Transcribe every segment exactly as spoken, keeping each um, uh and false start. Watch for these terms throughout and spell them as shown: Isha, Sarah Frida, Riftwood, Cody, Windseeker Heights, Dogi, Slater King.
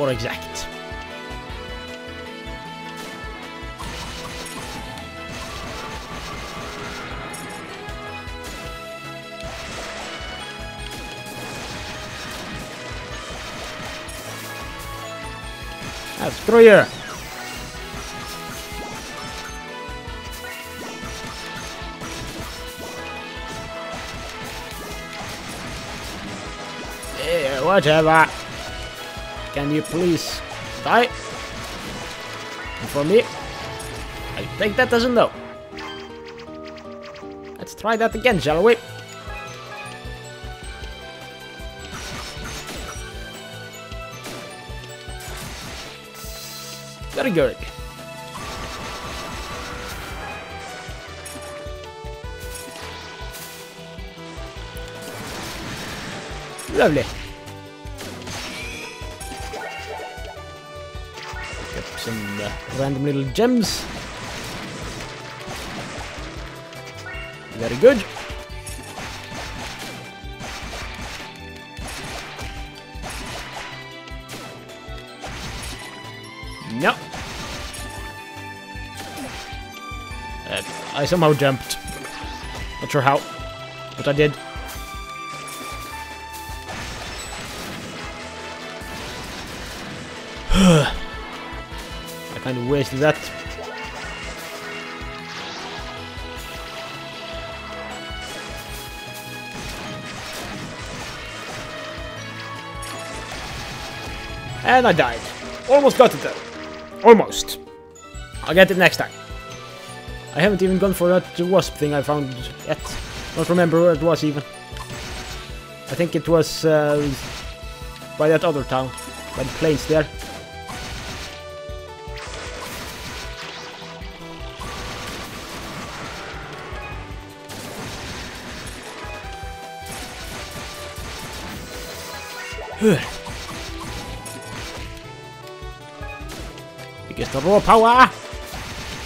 more exact. Ah, screw you! Yeah, whatever. Can you please die? And for me, I think that doesn't know. Let's try that again, shall we? Very good. Lovely. Get some uh, random little gems. Very good. No. Uh, I somehow jumped. Not sure how, but I did. I kind of wasted that. And I died. Almost got it though. Almost. I'll get it next time. I haven't even gone for that wasp thing I found yet. Don't remember where it was even. I think it was uh, by that other town, by the plains there. Because the raw power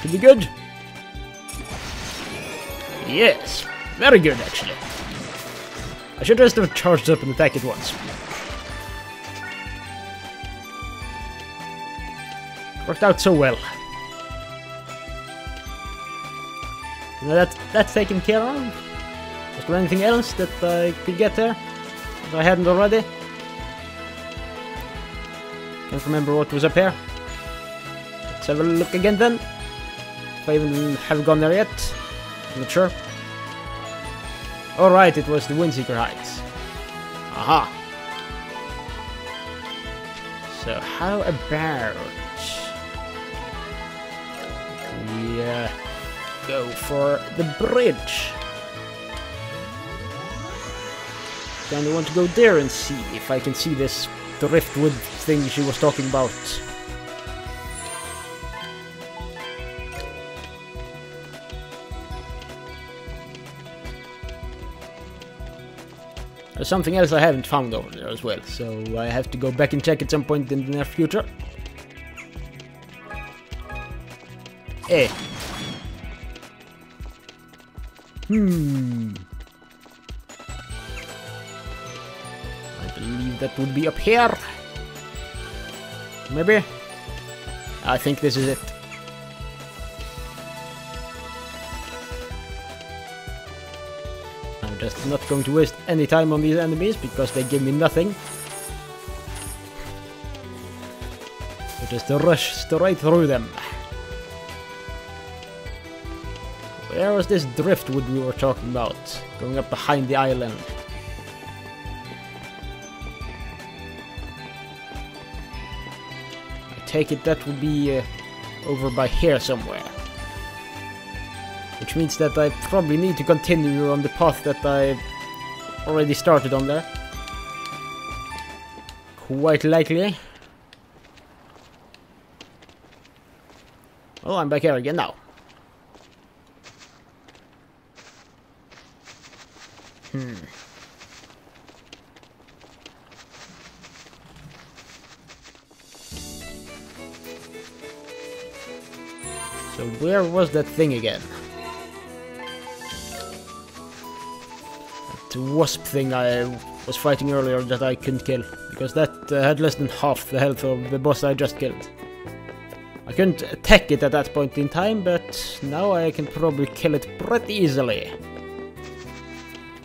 could be good. Yes, very good actually. I should just have charged up and attacked it once. Worked out so well. Now that, that's taken care of. Was there anything else that I could get there that I hadn't already? Can't remember what was up here. Let's have a look again then. If I even have gone there yet. I'm not sure. Alright, it was the Windseeker Heights. Aha! So, how about we uh, go for the bridge? Then I want to go there and see if I can see this the Riftwood thing she was talking about. There's something else I haven't found over there as well, so I have to go back and check at some point in the near future. Eh. Hmm. I believe that would be up here. Maybe? I think this is it. Just not going to waste any time on these enemies because they give me nothing. So just rush straight through them. Where was this driftwood we were talking about? Going up behind the island. I take it that would be uh, over by here somewhere. Which means that I probably need to continue on the path that I already started on there. Quite likely. Oh, I'm back here again now. Hmm. So where was that thing again? Wasp thing I was fighting earlier that I couldn't kill because that uh, had less than half the health of the boss I just killed. I couldn't attack it at that point in time, but now I can probably kill it pretty easily.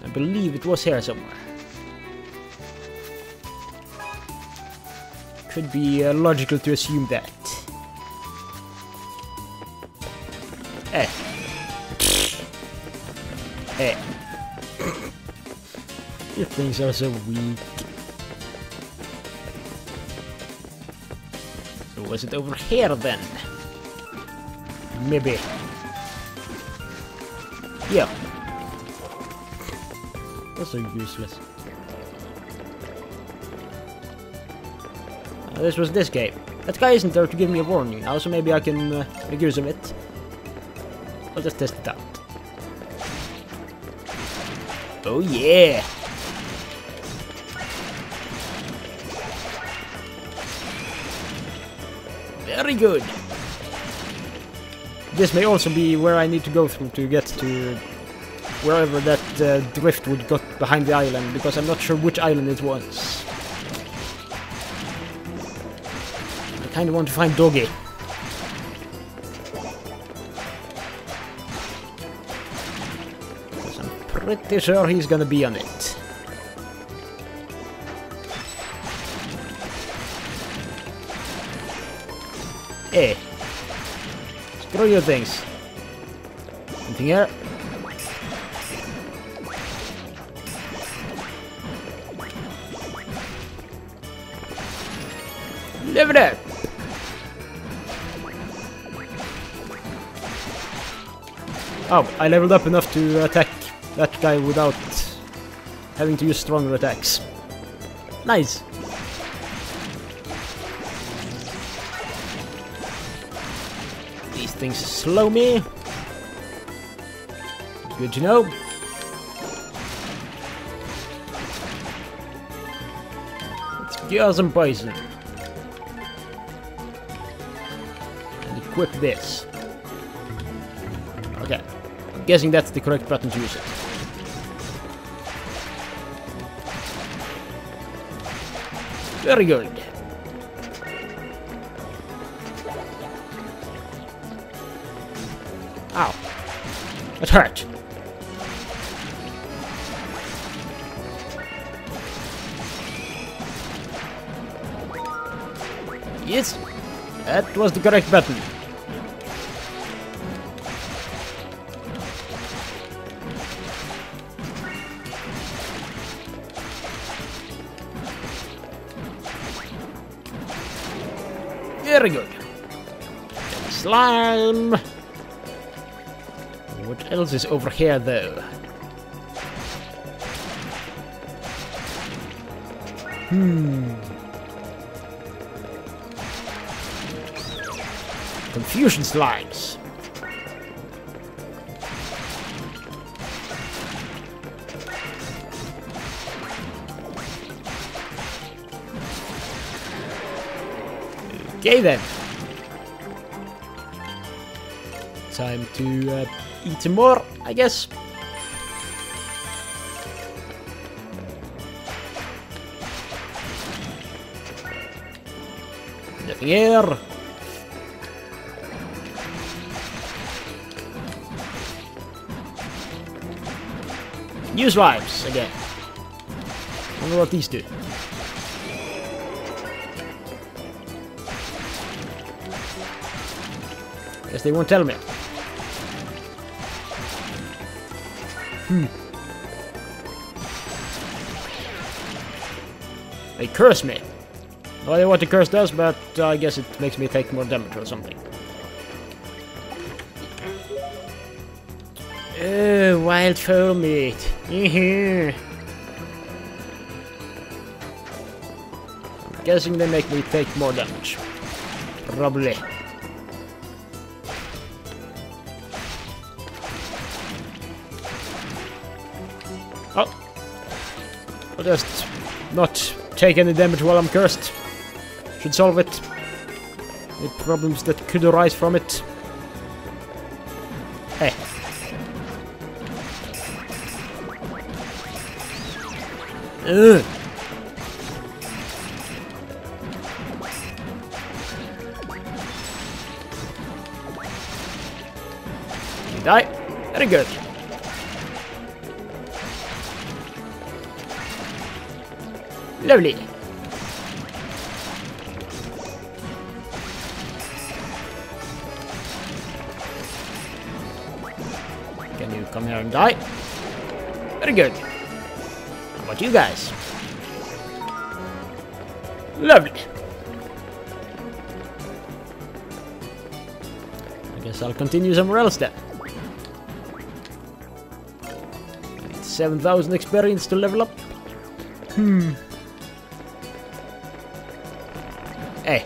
I believe it was here somewhere. Could be uh, logical to assume that. Eh. Eh. These things are so weak. So was it over here then? Maybe. Yeah. That's so useless. This was this game. That guy isn't there to give me a warning now, so maybe I can uh, make use of it. I'll just test it out. Oh yeah! Very good! This may also be where I need to go through to get to wherever that uh, driftwood got behind the island, because I'm not sure which island it was. I kinda want to find Dogi. I'm pretty sure he's gonna be on it. Eh. Screw your things. Anything here? Leave it up! Oh, I leveled up enough to attack that guy without having to use stronger attacks. Nice! These things slow me. Good to know. Let's give some poison. And equip this. Okay. Guessing that's the correct button to use it. Very good. Ow. That hurt. Yes. That was the correct button. Very good. Slime! What else is over here, though? Hmm. Confusion slimes. Okay then. Time to uh, eat some more, I guess. Nothing here. New slimes again. I wonder what these do. Guess they won't tell me. Hmm. They curse me. I don't know what the curse does, but uh, I guess it makes me take more damage or something. Oh, wild fowl meat. I'm guessing they make me take more damage. Probably. I'll just not take any damage while I'm cursed. Should solve it. The problems that could arise from it. Hey. Ugh. doesn't die. Very good. Lovely. Can you come here and die? Very good. How about you guys? Lovely. I guess I'll continue somewhere else then. I need seven thousand experience to level up. Hmm. Hey.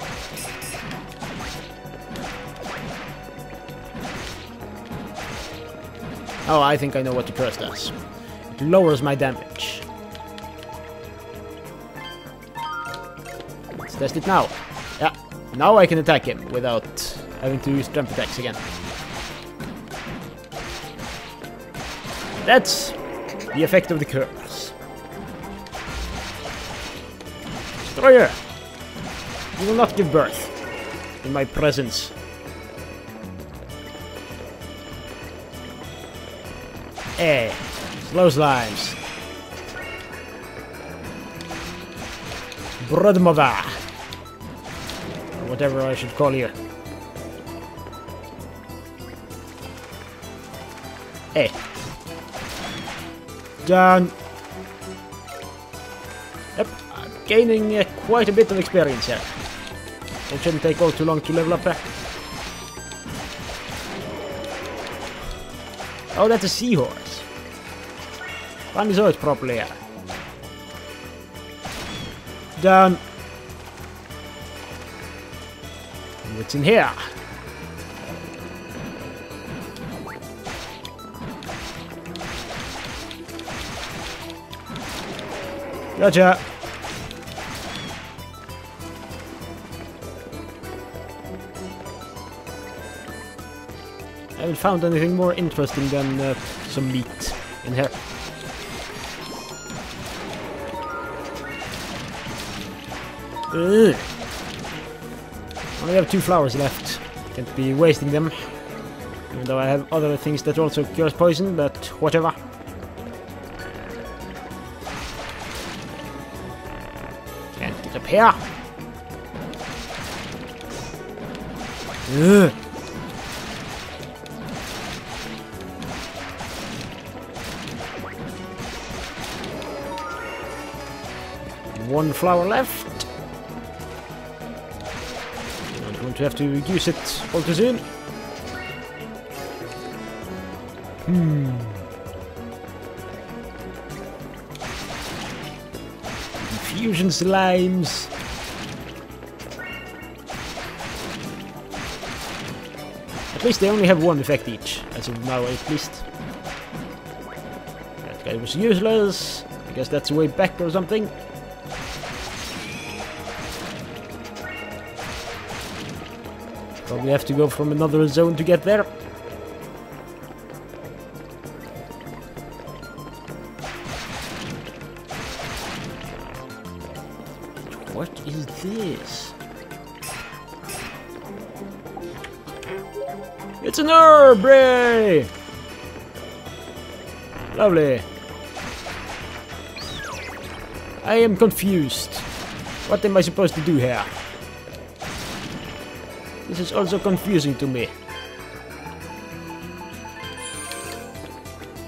Oh, I think I know what the curse does. It lowers my damage. Let's test it now. Yeah, now I can attack him without having to use jump attacks again. That's the effect of the curse. Destroyer! You will not give birth in my presence. Hey, slow slimes. Brodmova. Or whatever I should call you. Hey. Down. Yep, I'm gaining uh, quite a bit of experience here. It shouldn't take all too long to level up back. Oh, that's a seahorse. Time is out properly here. Down. What's in here? Gotcha. I haven't found anything more interesting than uh, some meat in here. Ugh. Only have two flowers left. Can't be wasting them. Even though I have other things that also cure poison, but whatever. Can't get up here. Ugh. One flower left. To have to use it all too soon. Hmm. Fusion slimes. At least they only have one effect each, as of now at least. That guy was useless. I guess that's the way back or something. Probably have to go from another zone to get there. What is this? It's an herb! Ray! Lovely. I am confused. What am I supposed to do here? This is also confusing to me.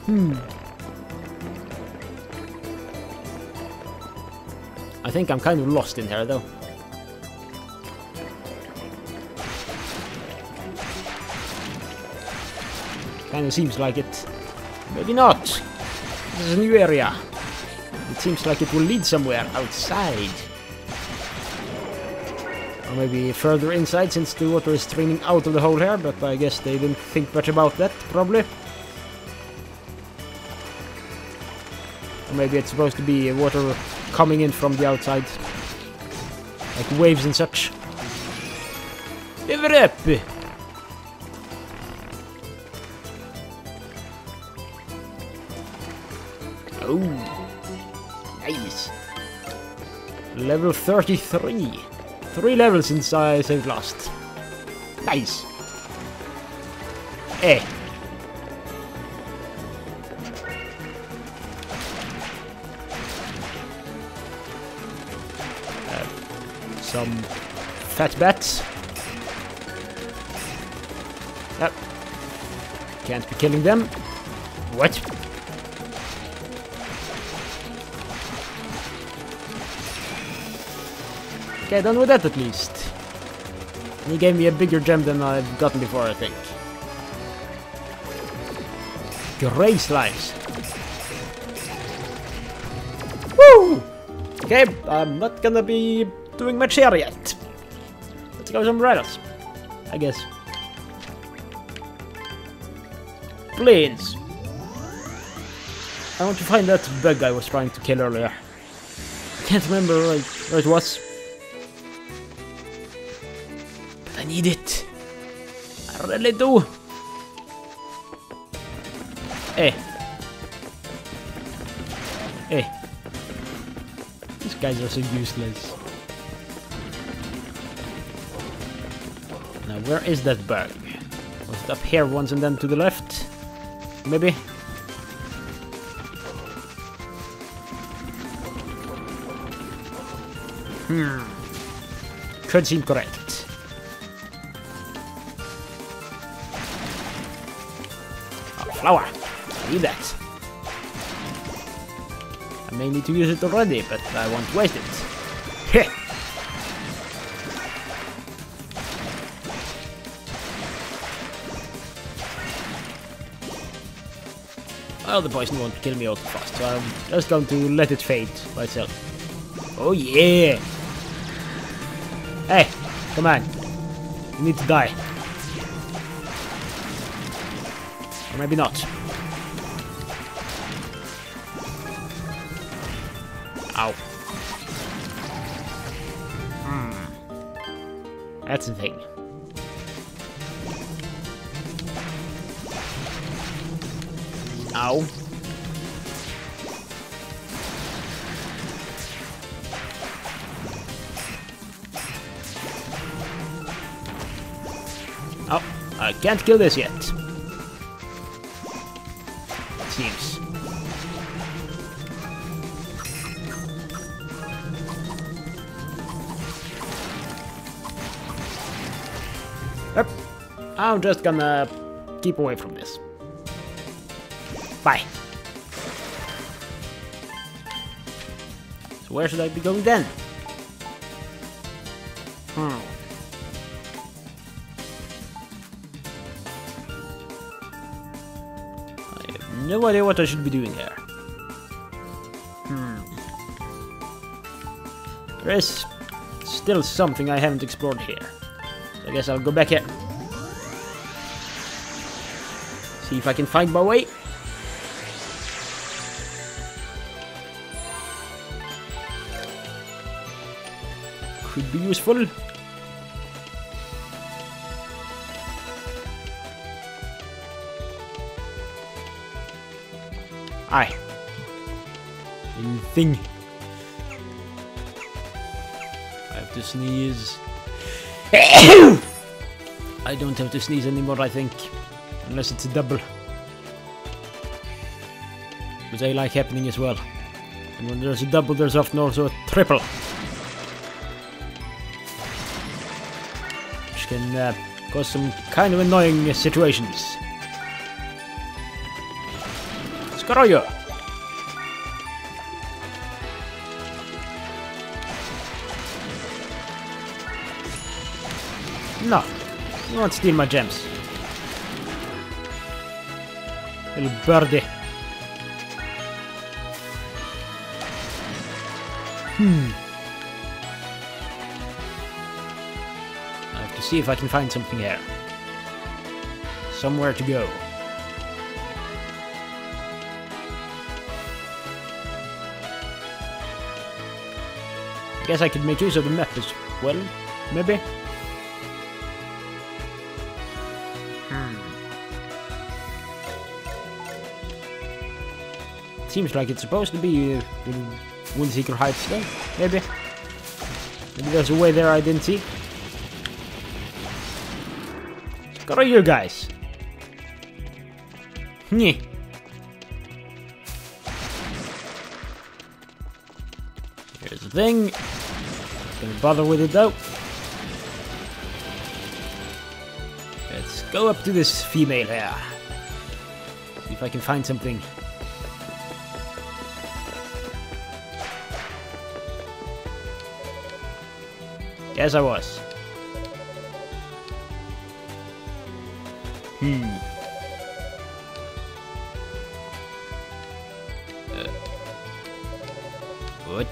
Hmm. I think I'm kind of lost in here, though. Kind of seems like it. Maybe not. This is a new area. It seems like it will lead somewhere outside. Or maybe further inside, since the water is streaming out of the hole here, but I guess they didn't think much about that, probably. Or maybe it's supposed to be water coming in from the outside. Like waves and such. Ivrep! Oh! Nice! Level thirty-three! Three levels since I saved last. Nice. Eh. some fat bats. Nope. Can't be killing them. What? Okay, done with that at least. And he gave me a bigger gem than I've gotten before, I think. Grey slimes. Woo! Okay, I'm not gonna be doing much here yet. Let's go with umbrellas, I guess. Planes. I want to find that bug I was trying to kill earlier. I can't remember where, where it was. But I need it. I really do. Hey. Hey. These guys are so useless. Now, where is that bug? Was it up here once and then to the left? Maybe? Hmm. Could seem correct. Oh, flower. I need that. I may need to use it already, but I won't waste it. Heh. Well, the poison won't kill me all too fast, so I'm just going to let it fade by itself. Oh yeah! Hey, come on. You need to die. Or maybe not. Ow. Hmm. That's the thing. Ow. Oh, I can't kill this yet. It seems. Yep. I'm just gonna keep away from this. Bye. So where should I be going then? Hmm. I have no idea what I should be doing here. Hmm. There is still something I haven't explored here. So I guess I'll go back here. See if I can find my way. Could be useful. Aye. Anything. I have to sneeze. I don't have to sneeze anymore, I think. Unless it's a double. But I like happening as well. And when there's a double, there's often also a triple. Can uh, cause some kind of annoying situations. Screw you! No, you won't steal my gems. Little birdie. Hmm. See if I can find something here. Somewhere to go. I guess I could make use of the map as well, maybe? Hmm. Seems like it's supposed to be uh, Windseeker Heights though, maybe? Maybe there's a way there I didn't see. What are you guys? Nyeh. Here's the thing. Not gonna bother with it though. Let's go up to this female here. See if I can find something. Yes, I was. Hmm. Uh, what?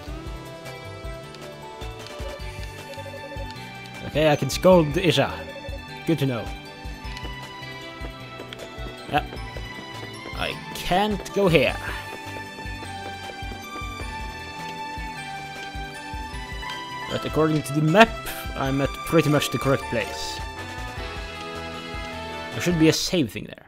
Okay, I can scold Isha. Good to know. Yeah. I can't go here. But according to the map, I'm at pretty much the correct place. There should be a save thing there.